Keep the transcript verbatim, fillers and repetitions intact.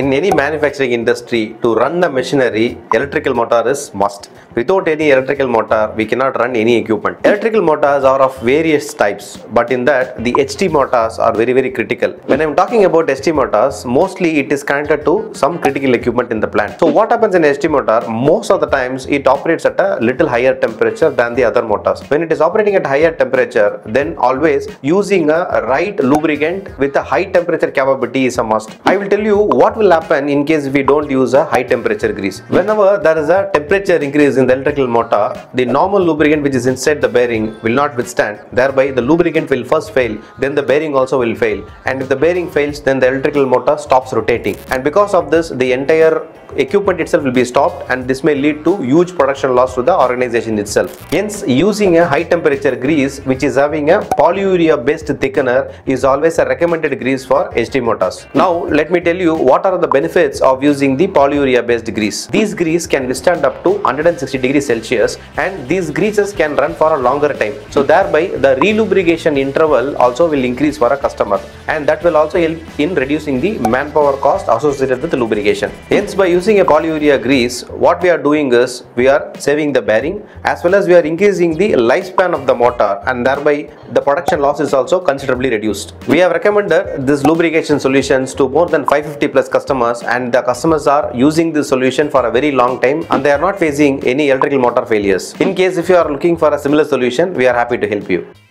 In any manufacturing industry, to run the machinery, electrical motor is must. Without any electrical motor, we cannot run any equipment. Electrical motors are of various types, but in that, the H T motors are very very critical. When I am talking about H T motors, mostly it is connected to some critical equipment in the plant. So what happens in H T motor, most of the times it operates at a little higher temperature than the other motors. When it is operating at higher temperature, then always using a right lubricant with a high temperature capability is a must. I will tell you what will happen in case we don't use a high temperature grease. Whenever there is a temperature increase in the electrical motor, the normal lubricant which is inside the bearing will not withstand. Thereby, the lubricant will first fail, then the bearing also will fail. And if the bearing fails, then the electrical motor stops rotating. And because of this, the entire equipment itself will be stopped, and this may lead to huge production loss to the organization itself. Hence, using a high temperature grease which is having a polyurea based thickener is always a recommended grease for H T motors. Now, let me tell you what are the benefits of using the polyurea based grease. These grease can withstand up to one hundred sixty degrees Celsius, and these greases can run for a longer time. So, thereby the relubrication interval also will increase for a customer, and that will also help in reducing the manpower cost associated with the lubrication. Hence, by using Using a polyurea grease, what we are doing is we are saving the bearing, as well as we are increasing the lifespan of the motor, and thereby the production loss is also considerably reduced. We have recommended this lubrication solutions to more than five hundred fifty plus customers, and the customers are using this solution for a very long time, and they are not facing any electrical motor failures. In case if you are looking for a similar solution, we are happy to help you.